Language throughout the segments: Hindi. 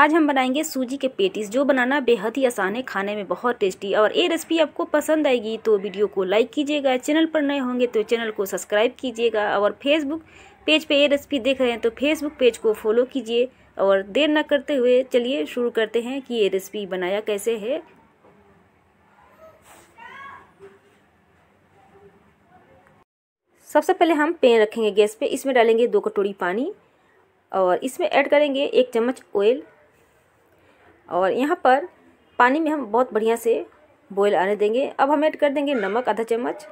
आज हम बनाएंगे सूजी के पेटीज, जो बनाना बेहद ही आसान है, खाने में बहुत टेस्टी। और ये रेसिपी आपको पसंद आएगी तो वीडियो को लाइक कीजिएगा, चैनल पर नए होंगे तो चैनल को सब्सक्राइब कीजिएगा। और फेसबुक पेज पे ये रेसिपी देख रहे हैं तो फेसबुक पेज को फॉलो कीजिए। और देर न करते हुए चलिए शुरू करते हैं कि ये रेसिपी बनाया कैसे है। सबसे पहले हम पैन रखेंगे गैस पे, इसमें डालेंगे 2 कटोरी पानी और इसमें ऐड करेंगे 1 चम्मच ऑयल। और यहाँ पर पानी में हम बहुत बढ़िया से बॉयल आने देंगे। अब हम ऐड कर देंगे नमक आधा चम्मच।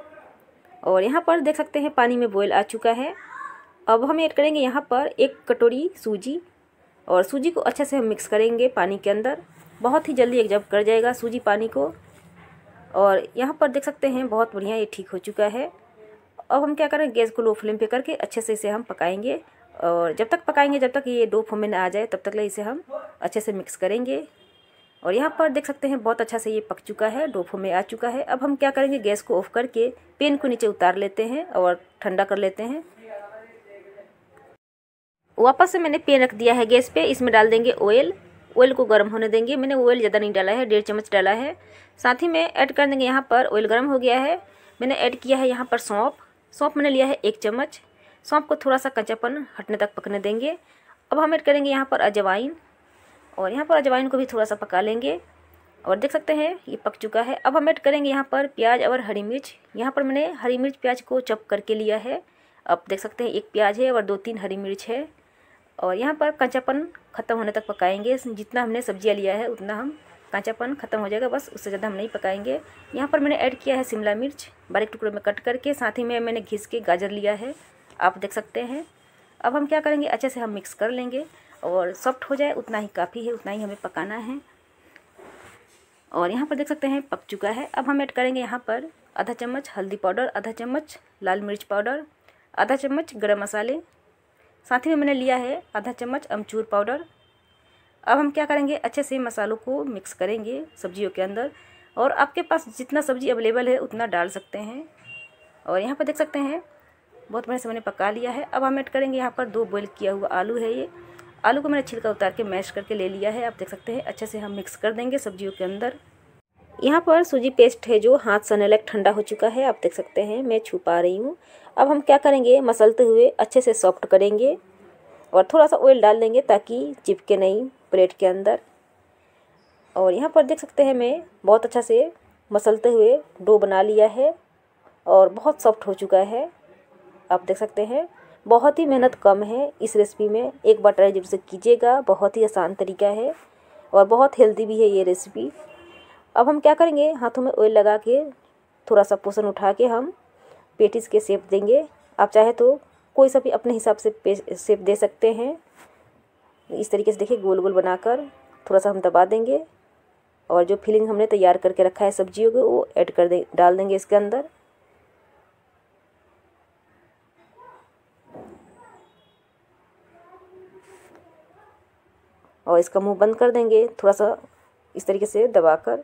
और यहाँ पर देख सकते हैं पानी में बॉयल आ चुका है। अब हम ऐड करेंगे यहाँ पर 1 कटोरी सूजी और सूजी को अच्छे से हम मिक्स करेंगे पानी के अंदर। बहुत ही जल्दी एब्जॉर्ब कर जाएगा सूजी पानी को। और यहाँ पर देख सकते हैं बहुत बढ़िया ये ठीक हो चुका है। अब हम क्या करेंगे, गैस को लो फ्लेम पे करके अच्छे से इसे हम पकाएंगे। और जब तक पकाएंगे, जब तक ये डो फॉर्म में ना आ जाए, तब तक इसे हम अच्छे से मिक्स करेंगे। और यहाँ पर देख सकते हैं बहुत अच्छा से ये पक चुका है, डो फॉर्म में आ चुका है। अब हम क्या करेंगे, गैस को ऑफ करके पैन को नीचे उतार लेते हैं और ठंडा कर लेते हैं। वापस से मैंने पैन रख दिया है गैस पे, इसमें डाल देंगे ऑयल। ऑयल को गर्म होने देंगे। मैंने ऑयल ज़्यादा नहीं डाला है, 1.5 चम्मच डाला है। साथ ही में ऐड कर देंगे यहाँ पर, ऑयल गर्म हो गया है, मैंने ऐड किया है यहाँ पर सौंफ मैंने लिया है 1 चम्मच। सौंफ को थोड़ा सा कच्चापन हटने तक पकने देंगे। अब हम ऐड करेंगे यहाँ पर अजवाइन, और यहाँ पर अजवाइन को भी थोड़ा सा पका लेंगे। और देख सकते हैं ये पक चुका है। अब हम ऐड करेंगे यहाँ पर प्याज और हरी मिर्च। यहाँ पर मैंने हरी मिर्च प्याज को चॉप करके लिया है। अब देख सकते हैं 1 प्याज है और 2-3 हरी मिर्च है। और यहाँ पर कच्चापन ख़त्म होने तक पकाएंगे। जितना हमने सब्जियाँ लिया है उतना हम कांचापन ख़त्म हो जाएगा, बस उससे ज़्यादा हम नहीं पकाएंगे। यहाँ पर मैंने ऐड किया है शिमला मिर्च बारीक टुकड़ों में कट करके। साथ ही में मैंने घिस के गाजर लिया है, आप देख सकते हैं। अब हम क्या करेंगे, अच्छे से हम मिक्स कर लेंगे और सॉफ्ट हो जाए उतना ही काफ़ी है, उतना ही हमें पकाना है। और यहाँ पर देख सकते हैं पक चुका है। अब हम ऐड करेंगे यहाँ पर 1/2 चम्मच हल्दी पाउडर, 1/2 चम्मच लाल मिर्च पाउडर, 1/2 चम्मच गरम मसाले। साथ ही में मैंने लिया है 1/2 चम्मच अमचूर पाउडर। अब हम क्या करेंगे, अच्छे से मसालों को मिक्स करेंगे सब्जियों के अंदर। और आपके पास जितना सब्जी अवेलेबल है उतना डाल सकते हैं। और यहाँ पर देख सकते हैं बहुत बढ़िया से मैंने पका लिया है। अब हम ऐड करेंगे यहाँ पर 2 बॉईल किया हुआ आलू है। ये आलू को मैंने छिलका उतार के मैश करके ले लिया है, आप देख सकते हैं। अच्छे से हम मिक्स कर देंगे सब्जियों के अंदर। यहाँ पर सूजी पेस्ट है जो हाथ सने लग ठंडा हो चुका है, आप देख सकते हैं, मैं छुपा रही हूँ। अब हम क्या करेंगे, मसलते हुए अच्छे से सॉफ्ट करेंगे और थोड़ा सा ऑयल डाल देंगे ताकि चिपके नहीं प्लेट के अंदर। और यहाँ पर देख सकते हैं मैं बहुत अच्छा से मसलते हुए डो बना लिया है और बहुत सॉफ्ट हो चुका है, आप देख सकते हैं। बहुत ही मेहनत कम है इस रेसिपी में, एक बार ट्राई जरूर से कीजिएगा। बहुत ही आसान तरीका है और बहुत हेल्दी भी है ये रेसिपी। अब हम क्या करेंगे, हाथों में ऑयल लगा के थोड़ा सा पोषण उठा के हम पेटीज़ के शेप देंगे। आप चाहे तो कोई सा भी अपने हिसाब से शेप दे सकते हैं। इस तरीके से देखिए गोल गोल बनाकर थोड़ा सा हम दबा देंगे और जो फिलिंग हमने तैयार करके रखा है सब्जियों को वो ऐड कर दें, डाल देंगे इसके अंदर। और इसका मुंह बंद कर देंगे थोड़ा सा इस तरीके से दबाकर।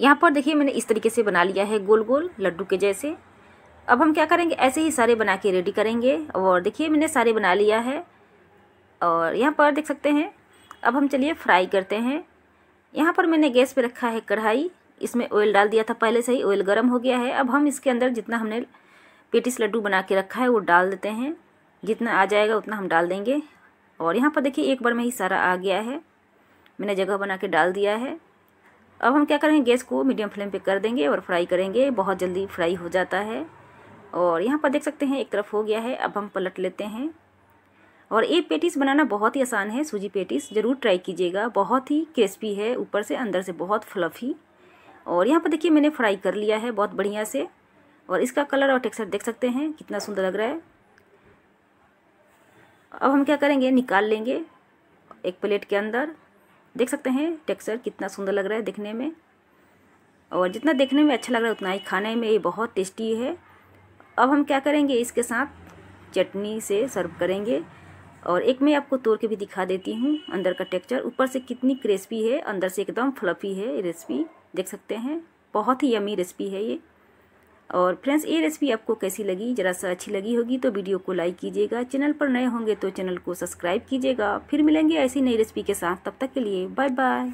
यहाँ पर देखिए मैंने इस तरीके से बना लिया है गोल गोल लड्डू के जैसे। अब हम क्या करेंगे, ऐसे ही सारे बना के रेडी करेंगे। और देखिए मैंने सारे बना लिया है और यहाँ पर देख सकते हैं। अब हम चलिए फ्राई करते हैं। यहाँ पर मैंने गैस पे रखा है कढ़ाई, इसमें ऑयल डाल दिया था पहले से ही, ऑयल गर्म हो गया है। अब हम इसके अंदर जितना हमने पेटीज लड्डू बना के रखा है वो डाल देते हैं, जितना आ जाएगा उतना हम डाल देंगे। और यहाँ पर देखिए एक बार में ही सारा आ गया है, मैंने जगह बना के डाल दिया है। अब हम क्या करेंगे, गैस को मीडियम फ्लेम पे कर देंगे और फ्राई करेंगे। बहुत जल्दी फ्राई हो जाता है। और यहाँ पर देख सकते हैं एक तरफ हो गया है, अब हम पलट लेते हैं। और ये पेटीज बनाना बहुत ही आसान है, सूजी पेटीज ज़रूर ट्राई कीजिएगा। बहुत ही क्रिस्पी है ऊपर से, अंदर से बहुत फ्लफी। और यहाँ पर देखिए मैंने फ्राई कर लिया है बहुत बढ़िया से। और इसका कलर और टेक्सचर देख सकते हैं कितना सुंदर लग रहा है। अब हम क्या करेंगे, निकाल लेंगे एक प्लेट के अंदर। देख सकते हैं टेक्सचर कितना सुंदर लग रहा है देखने में। और जितना देखने में अच्छा लग रहा है उतना ही खाने में ये बहुत टेस्टी है। अब हम क्या करेंगे, इसके साथ चटनी से सर्व करेंगे। और एक मैं आपको तोड़ के भी दिखा देती हूँ अंदर का टेक्सचर, ऊपर से कितनी क्रिस्पी है, अंदर से एकदम फ्लफी है। ये रेसिपी देख सकते हैं, बहुत ही यमी रेसिपी है ये। और फ्रेंड्स ये रेसिपी आपको कैसी लगी, जरा सा अच्छी लगी होगी तो वीडियो को लाइक कीजिएगा, चैनल पर नए होंगे तो चैनल को सब्सक्राइब कीजिएगा। फिर मिलेंगे ऐसी नई रेसिपी के साथ, तब तक के लिए बाय बाय।